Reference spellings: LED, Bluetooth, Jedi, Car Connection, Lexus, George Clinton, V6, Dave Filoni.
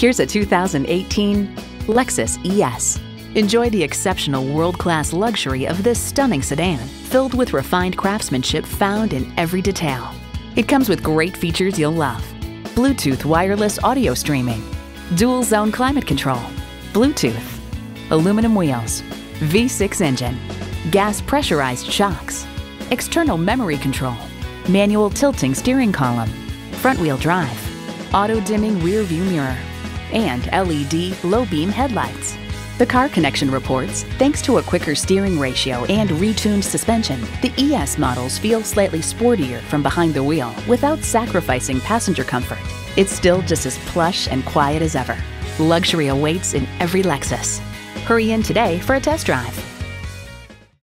Here's a 2018 Lexus ES. Enjoy the exceptional world-class luxury of this stunning sedan, filled with refined craftsmanship found in every detail. It comes with great features you'll love: Bluetooth wireless audio streaming, dual zone climate control, Bluetooth, aluminum wheels, V6 engine, gas pressurized shocks, external memory control, manual tilting steering column, front wheel drive, auto dimming rear view mirror, and LED low beam headlights. The Car Connection reports, thanks to a quicker steering ratio and retuned suspension, the ES models feel slightly sportier from behind the wheel without sacrificing passenger comfort. It's still just as plush and quiet as ever. Luxury awaits in every Lexus. Hurry in today for a test drive.